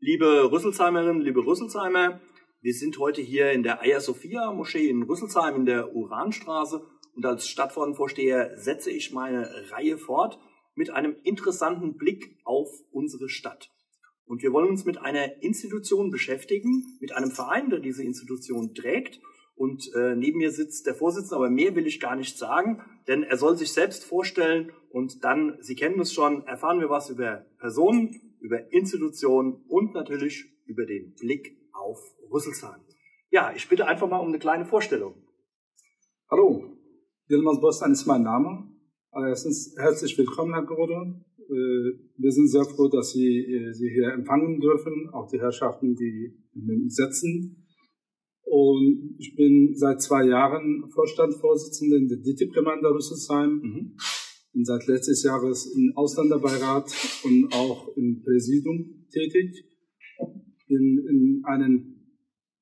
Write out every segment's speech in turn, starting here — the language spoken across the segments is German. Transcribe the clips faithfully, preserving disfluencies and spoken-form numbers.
Liebe Rüsselsheimerinnen, liebe Rüsselsheimer, wir sind heute hier in der Ayasofya Moschee in Rüsselsheim in der Uranstraße und als Stadtvorsteher setze ich meine Reihe fort mit einem interessanten Blick auf unsere Stadt. Und wir wollen uns mit einer Institution beschäftigen, mit einem Verein, der diese Institution trägt. Und äh, neben mir sitzt der Vorsitzende, aber mehr will ich gar nicht sagen, denn er soll sich selbst vorstellen und dann, Sie kennen es schon, erfahren wir was über Personen, über Institutionen und natürlich über den Blick auf Rüsselsheim. Ja, ich bitte einfach mal um eine kleine Vorstellung. Hallo, Yılmaz Bostan ist mein Name. Erstens herzlich willkommen, Herr Grode. Wir sind sehr froh, dass Sie Sie hier empfangen dürfen, auch die Herrschaften, die sitzen. Und ich bin seit zwei Jahren Vorstandsvorsitzender in der D T-Primanda Rüsselsheim. Mhm. Bin seit letztes Jahres im Ausländerbeirat und auch im Präsidium tätig. Bin in einem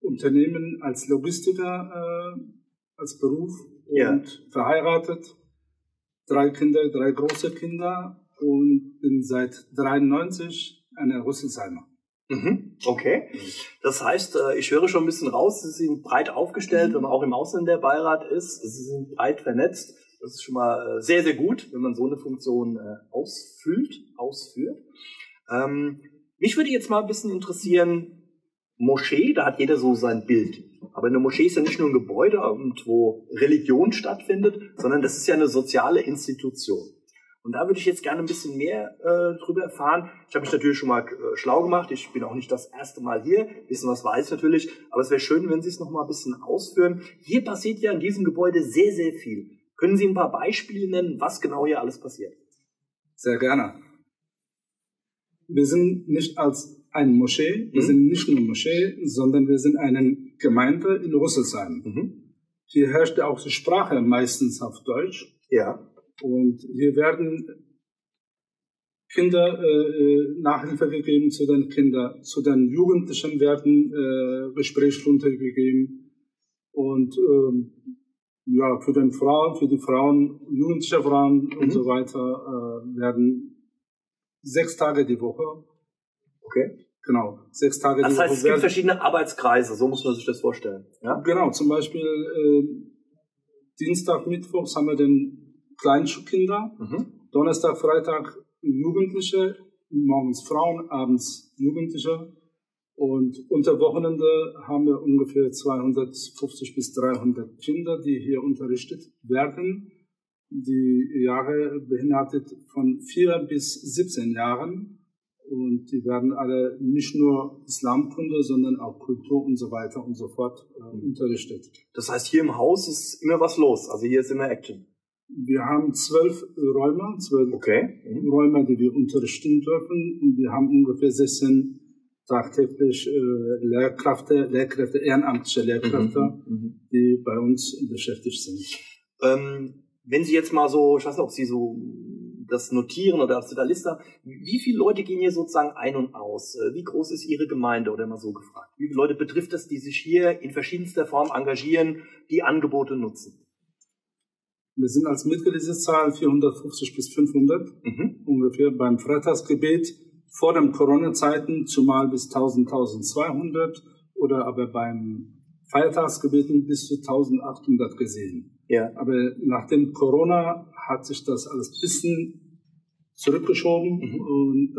Unternehmen als Logistiker, äh, als Beruf und ja. verheiratet. Drei Kinder, drei große Kinder. Und bin seit dreiundneunzig eine Rüsselsheimer. Mhm, okay. Das heißt, ich höre schon ein bisschen raus, Sie sind breit aufgestellt, mhm. wenn man auch im Ausländerbeirat ist. Sie sind breit vernetzt. Das ist schon mal sehr, sehr gut, wenn man so eine Funktion ausfüllt, ausführt. Ähm, mich würde jetzt mal ein bisschen interessieren, Moschee, da hat jeder so sein Bild. Aber eine Moschee ist ja nicht nur ein Gebäude, wo Religion stattfindet, sondern das ist ja eine soziale Institution. Und da würde ich jetzt gerne ein bisschen mehr äh, drüber erfahren. Ich habe mich natürlich schon mal äh, schlau gemacht. Ich bin auch nicht das erste Mal hier. Wissen was weiß natürlich. Aber es wäre schön, wenn Sie es noch mal ein bisschen ausführen. Hier passiert ja in diesem Gebäude sehr, sehr viel. Können Sie ein paar Beispiele nennen, was genau hier alles passiert? Sehr gerne. Wir sind nicht als eine Moschee. Wir mhm. sind nicht nur Moschee, sondern wir sind eine Gemeinde in Rüsselsheim. Mhm. Hier herrscht auch die Sprache meistens auf Deutsch. Ja. Und hier werden Kinder äh, Nachhilfe gegeben zu den Kindern, zu den Jugendlichen werden äh, Gesprächsstunden gegeben und ähm, ja, für den Frauen, für die Frauen, jugendliche Frauen mhm. und so weiter äh, werden sechs Tage die Woche. Okay. Genau, sechs Tage die Woche. Das heißt, es gibt verschiedene Arbeitskreise, so muss man sich das vorstellen. Ja? Genau, zum Beispiel äh, Dienstag, Mittwochs haben wir den Kleinschulkinder, mhm. Donnerstag, Freitag Jugendliche, morgens Frauen, abends Jugendliche und unter Wochenende haben wir ungefähr zweihundertfünfzig bis dreihundert Kinder, die hier unterrichtet werden, die Jahre behindert von vier bis siebzehn Jahren und die werden alle nicht nur Islamkunde, sondern auch Kultur und so weiter und so fort äh, unterrichtet. Das heißt, hier im Haus ist immer was los, also hier ist immer Action. Wir haben zwölf Räume, zwölf okay. Räume, die wir unterrichten dürfen. Und wir haben ungefähr sechzehn tagtäglich äh, Lehrkräfte, Lehrkräfte, ehrenamtliche Lehrkräfte, mhm. die bei uns beschäftigt sind. Ähm, wenn Sie jetzt mal so, ich weiß nicht, ob Sie so das notieren oder auf der Liste, wie viele Leute gehen hier sozusagen ein und aus? Wie groß ist Ihre Gemeinde oder mal so gefragt? Wie viele Leute betrifft das, die sich hier in verschiedenster Form engagieren, die Angebote nutzen? Wir sind als Mitgliederzahl vierhundertfünfzig bis fünfhundert, mhm. ungefähr beim Freitagsgebet, vor den Corona-Zeiten zumal bis tausend, tausendzweihundert oder aber beim Feiertagsgebeten bis zu eintausendachthundert gesehen. Ja. Aber nachdem Corona hat sich das alles ein bisschen zurückgeschoben mhm. und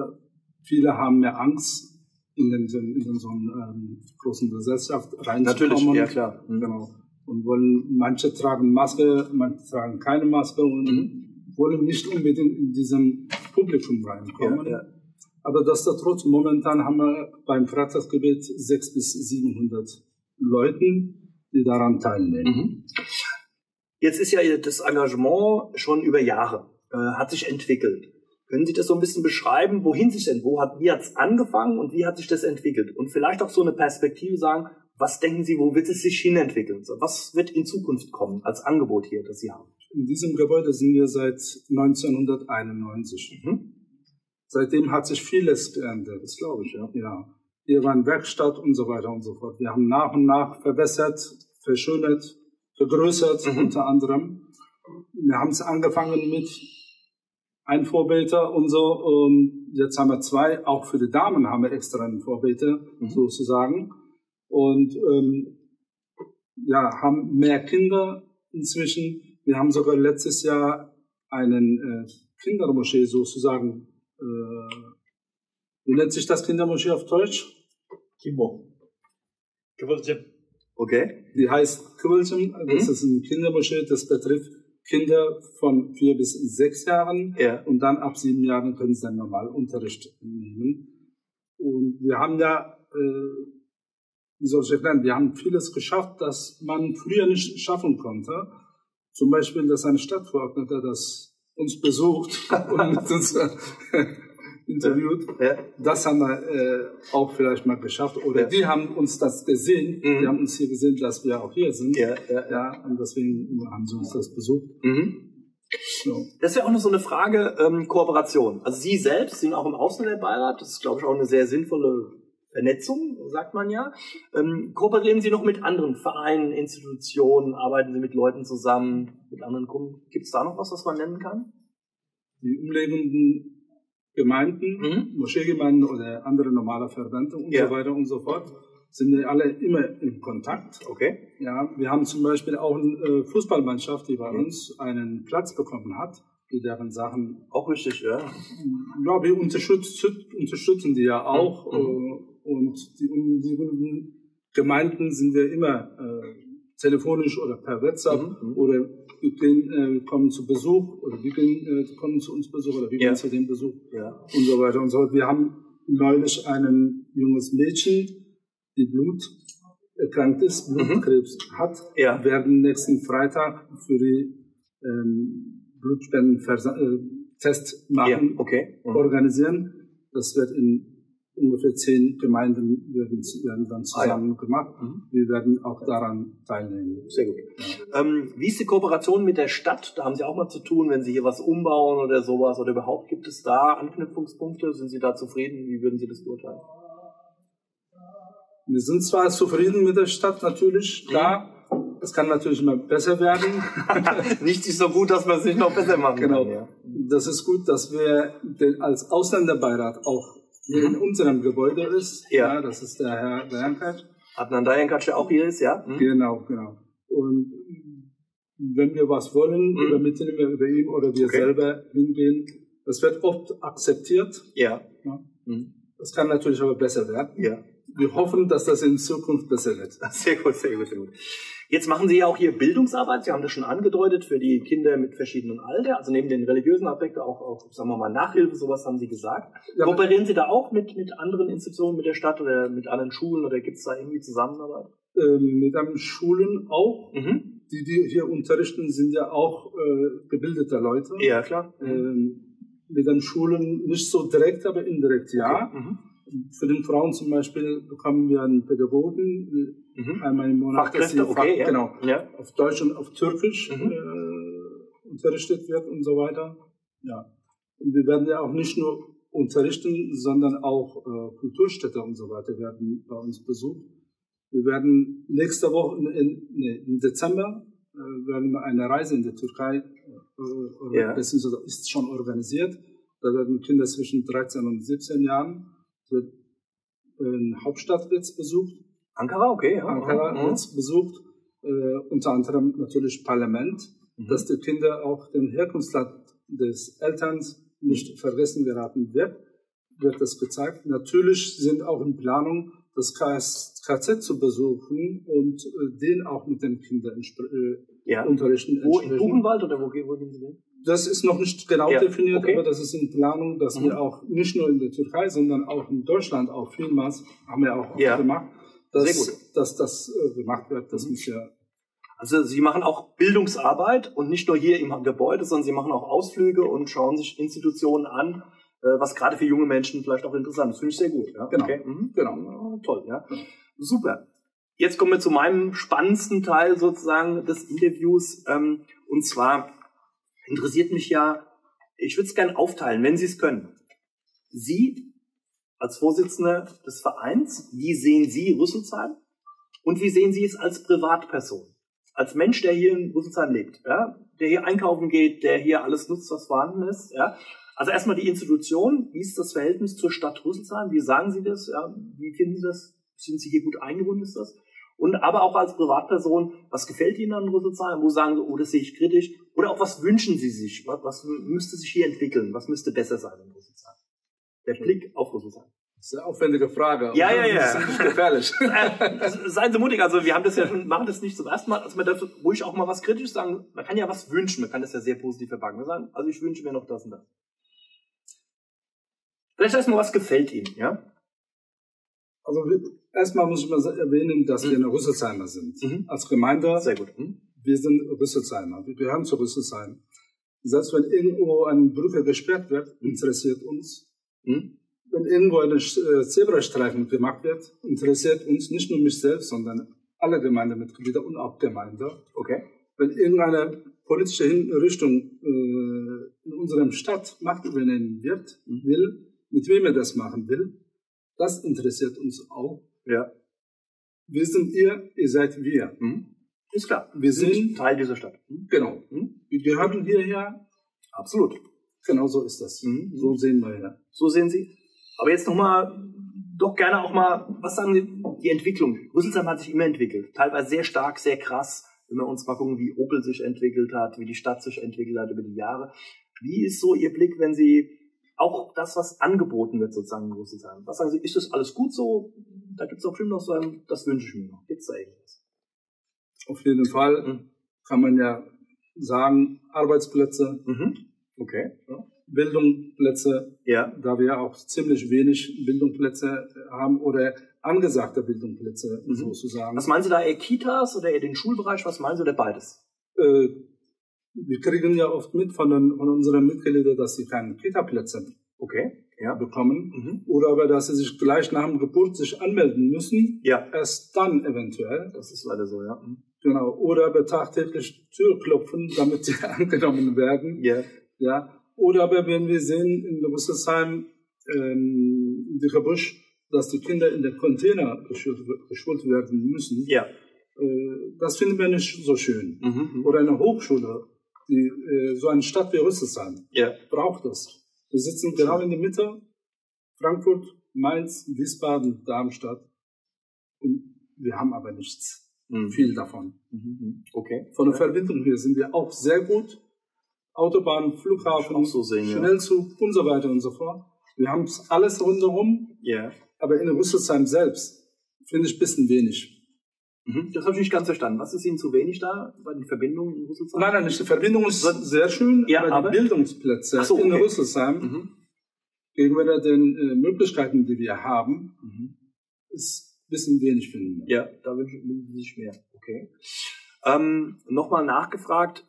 viele haben mehr Angst, in, den, in so einer ähm, großen Gesellschaft reinzukommen. Natürlich, ja klar. Mhm. Genau. Und wollen, manche tragen Maske, manche tragen keine Maske und mhm. wollen nicht unbedingt in diesem Publikum reinkommen. Ja, ja. Aber das ist trotzdem, momentan haben wir beim Freitagsgebet sechshundert bis siebenhundert Leuten, die daran teilnehmen. Mhm. Jetzt ist ja das Engagement schon über Jahre, äh, hat sich entwickelt. Können Sie das so ein bisschen beschreiben, wohin sich denn, wo hat, wie hat es angefangen und wie hat sich das entwickelt? Und vielleicht auch so eine Perspektive sagen, was denken Sie, wo wird es sich hinentwickeln? Was wird in Zukunft kommen als Angebot hier, das Sie haben? In diesem Gebäude sind wir seit neunzehnhunderteinundneunzig. Mhm. Seitdem hat sich vieles geändert, das glaube ich. Ja. Ja. Hier waren Werkstatt und so weiter und so fort. Wir haben nach und nach verbessert, verschönert, vergrößert mhm. unter anderem. Wir haben es angefangen mit ein Vorbeter und so. Ähm, jetzt haben wir zwei, auch für die Damen haben wir extra einen Vorbeter, mhm. sozusagen. Und ähm, ja, haben mehr Kinder inzwischen. Wir haben sogar letztes Jahr einen äh, Kindermoschee sozusagen. Äh, wie nennt sich das Kindermoschee auf Deutsch? Kimbo. Kibbeltje. Okay. Die heißt Kibbeltje. Das mhm. ist ein Kindermoschee, das betrifft Kinder von vier bis sechs Jahren. Ja. Und dann ab sieben Jahren können sie dann normal Unterricht nehmen. Und wir haben ja, äh, wie soll ich erklären, wir haben vieles geschafft, das man früher nicht schaffen konnte. Zum Beispiel, dass ein Stadtverordneter das uns besucht und mit uns interviewt. Ja. Das haben wir äh, auch vielleicht mal geschafft. Oder ja. die haben uns das gesehen. Mhm. Die haben uns hier gesehen, dass wir auch hier sind. Ja, ja, ja. Und deswegen haben sie uns das besucht. Mhm. So. Das wäre auch noch so eine Frage, ähm, Kooperation. Also Sie selbst sind auch im Ausländerbeirat. Das ist, glaube ich, auch eine sehr sinnvolle Vernetzung, sagt man ja. Ähm, kooperieren Sie noch mit anderen Vereinen, Institutionen? Arbeiten Sie mit Leuten zusammen, mit anderen Gruppen? Gibt es da noch was, was man nennen kann? Die umliegenden Gemeinden, mhm. Moscheegemeinden oder andere normale Verbände und ja. so weiter und so fort, sind wir alle immer in Kontakt. Okay. Ja, wir haben zum Beispiel auch eine Fußballmannschaft, die bei mhm. uns einen Platz bekommen hat, die deren Sachen auch richtig, ja. glaube ich, unterstützen, unterstützen die ja auch. Mhm. Und die umliegenden Gemeinden sind wir immer äh, telefonisch oder per WhatsApp mhm. oder die gehen, äh, kommen zu Besuch oder die, gehen, äh, die kommen zu uns Besuch oder wir ja. gehen zu dem Besuch ja. und so weiter und so fort. Wir haben neulich ein junges Mädchen, die Blut erkrankt ist, Blutkrebs mhm. hat. Ja. Wir werden nächsten Freitag für die ähm, Blutspenden-Test machen, ja. okay. mhm. organisieren. Das wird in ungefähr zehn Gemeinden werden dann zusammen ah, ja. gemacht. Mhm. Wir werden auch daran teilnehmen. Sehr gut. Ja. Ähm, wie ist die Kooperation mit der Stadt? Da haben Sie auch mal zu tun, wenn Sie hier was umbauen oder sowas. Oder überhaupt, gibt es da Anknüpfungspunkte? Sind Sie da zufrieden? Wie würden Sie das beurteilen? Wir sind zwar zufrieden mit der Stadt, natürlich, klar. Mhm. Es kann natürlich immer besser werden. Nichts ist so gut, dass man es nicht noch besser machen genau. kann. Ja. Das ist gut, dass wir den als Ausländerbeirat auch hier mhm. in unserem Gebäude ist, ja. ja, das ist der Herr Dayankaç. Adnan Dayankaç, der auch hier ist, ja. Mhm. Genau, genau. Und wenn wir was wollen, mhm. übermitteln wir über ihn oder wir okay. selber hingehen. Das wird oft akzeptiert. Ja. ja. Mhm. Das kann natürlich aber besser werden. Ja. Wir hoffen, dass das in Zukunft besser wird. Sehr gut, sehr gut, sehr gut. Jetzt machen Sie ja auch hier Bildungsarbeit. Sie haben das schon angedeutet für die Kinder mit verschiedenen Alter. Also neben den religiösen Aspekten auch, auch, sagen wir mal, Nachhilfe, sowas haben Sie gesagt. Ja, kooperieren Sie da auch mit, mit anderen Institutionen, mit der Stadt oder mit anderen Schulen? Oder gibt es da irgendwie Zusammenarbeit? Ähm, mit anderen Schulen auch. Mhm. Die, die hier unterrichten, sind ja auch äh, gebildete Leute. Ja, klar. Mhm. Ähm, mit den Schulen nicht so direkt, aber indirekt ja. Okay. Mhm. Für den Frauen zum Beispiel bekommen wir einen Pädagogen mhm. einmal im Monat, Fachkräfte, dass sie okay, Fach, genau, ja. auf Deutsch und auf Türkisch mhm. äh, unterrichtet wird und so weiter. Ja. Und wir werden ja auch nicht nur unterrichten, sondern auch äh, Kulturstätte und so weiter werden bei uns besucht. Wir werden nächste Woche, in, in, nee, im Dezember, äh, werden wir eine Reise in der Türkei, äh, ja. beziehungsweise ist schon organisiert. Da werden Kinder zwischen dreizehn und siebzehn Jahren wird in Hauptstadtwitz besucht. Ankara, okay. Ja. Ankara wird mhm. besucht, äh, unter anderem natürlich Parlament, mhm. dass die Kinder auch den Herkunftsland des Elterns nicht vergessen geraten wird, wird das gezeigt. Natürlich sind auch in Planung, das K Z zu besuchen und äh, den auch mit den Kindern äh, ja. unterrichten. Wo, in Buchenwald oder wo gehen Sie denn? Das ist noch nicht genau ja. definiert, okay. aber das ist in Planung, dass mhm. wir auch nicht nur in der Türkei, sondern auch in Deutschland auch vielmals, haben wir auch, ja. auch gemacht, dass, dass das äh, gemacht wird. Das mhm. muss ja. Also Sie machen auch Bildungsarbeit und nicht nur hier im Gebäude, sondern Sie machen auch Ausflüge und schauen sich Institutionen an, äh, was gerade für junge Menschen vielleicht auch interessant ist. Finde ich sehr gut. Ja? Genau. Okay. Mhm. genau. Ja, toll, ja. ja. Super. Jetzt kommen wir zu meinem spannendsten Teil sozusagen des Interviews, ähm, und zwar interessiert mich ja, ich würde es gerne aufteilen, wenn Sie es können. Sie als Vorsitzende des Vereins, wie sehen Sie Rüsselsheim und wie sehen Sie es als Privatperson? Als Mensch, der hier in Rüsselsheim lebt, ja? der hier einkaufen geht, der hier alles nutzt, was vorhanden ist. Ja? Also erstmal die Institution, wie ist das Verhältnis zur Stadt Rüsselsheim? Wie sagen Sie das? Ja? Wie finden Sie das? Sind Sie hier gut eingebunden? Ist das? Und aber auch als Privatperson, was gefällt Ihnen an Rüsselsheim? Wo sagen Sie, oh, das sehe ich kritisch? Oder auch, was wünschen Sie sich? Was, was müsste sich hier entwickeln? Was müsste besser sein in Rüsselsheim? Der Blick auf Rüsselsheim. Das ist eine aufwendige Frage. Ja, ja, ja. Das ist gefährlich. Seien Sie mutig. Also wir haben das ja schon, machen das nicht zum ersten Mal. Also man darf ruhig auch mal was Kritisches sagen. Man kann ja was wünschen. Man kann das ja sehr positiv verpacken. Man sagen, also ich wünsche mir noch das und das. Vielleicht erstmal, was gefällt Ihnen, ja? Also erstmal muss ich mal erwähnen, dass mhm. wir in Rüsselsheimer sind. Mhm. Als Gemeinde. Sehr gut. Mhm. Wir sind Rüsselsheimer. Wir gehören zu Rüsselsheim. Selbst wenn irgendwo eine Brücke gesperrt wird, interessiert uns. Mhm. Wenn irgendwo ein Zebrastreifen gemacht wird, interessiert uns nicht nur mich selbst, sondern alle Gemeindemitglieder und auch Gemeinde. Okay. Wenn irgendeine politische Richtung äh, in unserem Stadt Macht übernehmen wird, will, mit wem er das machen will, das interessiert uns auch. Ja. Wir sind ihr, ihr seid wir. Mhm. Ist klar. Wir sind Teil dieser Stadt. Mhm. Genau. Mhm. Wir gehören hierher. Absolut. Genau so ist das. Mhm. So sehen wir ja. So sehen Sie. Aber jetzt nochmal, doch gerne auch mal, was sagen Sie, die Entwicklung? Rüsselsheim hat sich immer entwickelt. Teilweise sehr stark, sehr krass. Wenn wir uns mal gucken, wie Opel sich entwickelt hat, wie die Stadt sich entwickelt hat über die Jahre. Wie ist so Ihr Blick, wenn Sie auch das, was angeboten wird, sozusagen in Rüsselsheim? Was sagen Sie, ist das alles gut so? Da gibt es doch bestimmt noch so ein, das wünsche ich mir noch. Gibt es da irgendwas? Auf jeden Fall mhm. kann man ja sagen, Arbeitsplätze, mhm. okay. Ja. Bildungsplätze, ja. Da wir auch ziemlich wenig Bildungsplätze haben oder angesagte Bildungsplätze mhm. sozusagen. Was meinen Sie da, eher Kitas oder eher den Schulbereich? Was meinen Sie, oder beides? Äh, wir kriegen ja oft mit von, den, von unseren Mitgliedern, dass sie keine Kita-Plätze okay. ja. bekommen mhm. oder aber dass sie sich gleich nach dem Geburt sich anmelden müssen, ja. erst dann eventuell. Das ist leider so, ja. Mhm. Genau. Oder aber tagtäglich Türklopfen, damit sie angenommen werden. Yeah. Ja. Oder aber wenn wir sehen in Rüsselsheim, ähm, in der Busch, dass die Kinder in den Container geschult werden müssen, ja. äh, das finden wir nicht so schön. Mhm. Oder eine Hochschule, die, äh, so eine Stadt wie Rüsselsheim, ja. braucht das. Wir sitzen genau in der Mitte, Frankfurt, Mainz, Wiesbaden, Darmstadt, und wir haben aber nichts, mhm. viel davon. Mhm. Okay. Von der Verbindung her sind wir auch sehr gut. Autobahn, Flughafen, so sehen, Schnellzug ja. und so weiter und so fort. Wir haben alles rundherum, yeah. aber in Rüsselsheim selbst finde ich ein bisschen wenig. Mhm. Das habe ich nicht ganz verstanden. Was ist Ihnen zu wenig da bei den Verbindungen in Rüsselsheim? Nein, nein, nicht. Die Verbindung ist sehr schön, ja, aber, aber die Bildungsplätze so, okay. in Rüsselsheim mhm. gegenüber den äh, Möglichkeiten, die wir haben, mhm. ist ein bisschen wenig, finde ich. Ja, da wünschen Sie sich mehr. Okay. Ähm, nochmal nachgefragt,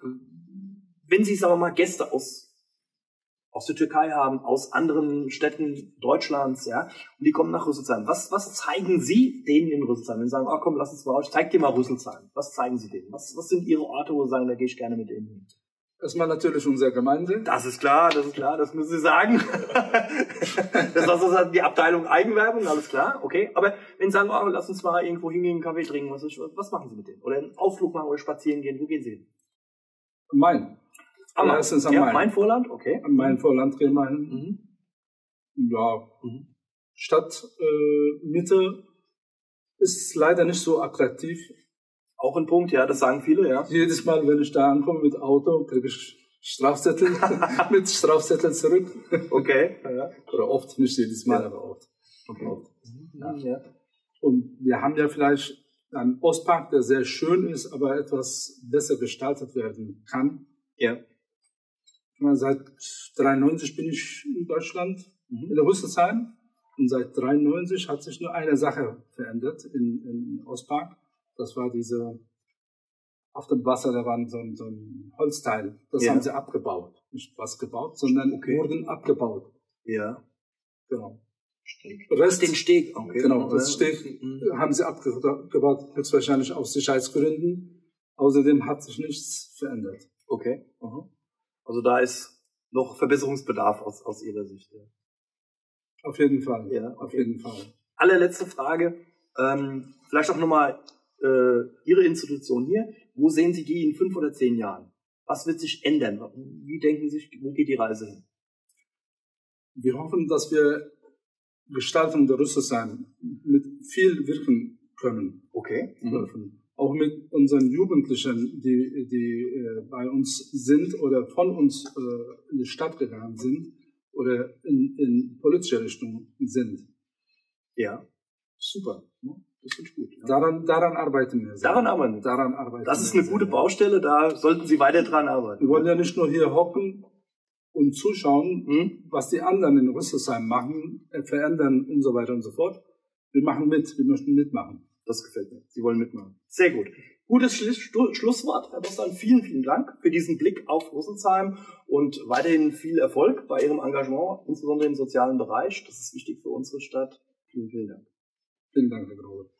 wenn Sie, sagen wir mal, Gäste aus, aus der Türkei haben, aus anderen Städten Deutschlands, ja, und die kommen nach Rüsselsheim, was, was zeigen Sie denen in Rüsselsheim? Wenn Sie sagen, oh komm, lass uns mal, ich zeig dir mal Rüsselsheim. Was zeigen Sie denen? Was, was sind Ihre Orte, wo Sie sagen, da gehe ich gerne mit denen hin? Erstmal natürlich unsere Gemeinde. Das ist klar, das ist klar, das müssen Sie sagen. Das ist die Abteilung Eigenwerbung, alles klar, okay. Aber wenn Sie sagen, oh, lass uns mal irgendwo hingehen, Kaffee trinken, was, was machen Sie mit denen? Oder einen Ausflug machen oder spazieren gehen, wo gehen Sie hin? Main. Am Main. Am ja, Main. Main Vorland, okay. Am Main Vorland gehen wir hin. Mhm. Ja. Mhm. Stadtmitte äh, ist leider nicht so attraktiv. Auch ein Punkt, ja, das sagen viele, ja. Jedes Mal, wenn ich da ankomme mit Auto, kriege ich Strafzettel mit Strafzettel zurück. Okay. Ja. Oder oft, nicht jedes Mal, ja. aber oft. Okay. oft. Ja. Ja. Und wir haben ja vielleicht ein Ostpark, der sehr schön ist, aber etwas besser gestaltet werden kann. Ja. Seit neunzehnhundertdreiundneunzig bin ich in Deutschland, mhm. in Rüsselsheim. Und seit neunzehnhundertdreiundneunzig hat sich nur eine Sache verändert in, in Ostpark. Das war diese, auf dem Wasser, da war so ein, so ein Holzteil. Das ja. haben sie abgebaut. Nicht was gebaut, sondern okay. wurden abgebaut. Ja. Genau. Steg. Rest, den Steg, okay. Genau, das Steg haben sie abgebaut, höchstwahrscheinlich aus Sicherheitsgründen. Außerdem hat sich nichts verändert. Okay. Uh-huh. Also da ist noch Verbesserungsbedarf aus, aus Ihrer Sicht. Ja. Auf jeden Fall. Ja, okay. Auf jeden Fall. Allerletzte Frage. Ähm, vielleicht auch nochmal äh, Ihre Institution hier. Wo sehen Sie die in fünf oder zehn Jahren? Was wird sich ändern? Wie denken Sie, wo geht die Reise hin? Wir hoffen, dass wir Gestaltung der Rüsselsheim mit viel wirken können. Okay. Mhm. Auch mit unseren Jugendlichen, die, die äh, bei uns sind oder von uns äh, in die Stadt gegangen sind oder in, in politische Richtung sind. Ja, super. Das ist gut. Ja. Daran, daran arbeiten wir. Sehr. Daran arbeiten wir. Daran arbeiten das ist eine sehr. gute Baustelle, da sollten Sie weiter dran arbeiten. Wir wollen ja nicht nur hier hocken und zuschauen, mhm. was die anderen in Rüsselsheim machen, verändern und so weiter und so fort. Wir machen mit, wir möchten mitmachen. Das gefällt mir. Sie wollen mitmachen. Sehr gut. Gutes Schlusswort, Herr Bostan. Vielen, vielen Dank für diesen Blick auf Rüsselsheim und weiterhin viel Erfolg bei Ihrem Engagement, insbesondere im sozialen Bereich. Das ist wichtig für unsere Stadt. Vielen, vielen Dank. Vielen Dank, Herr Grode.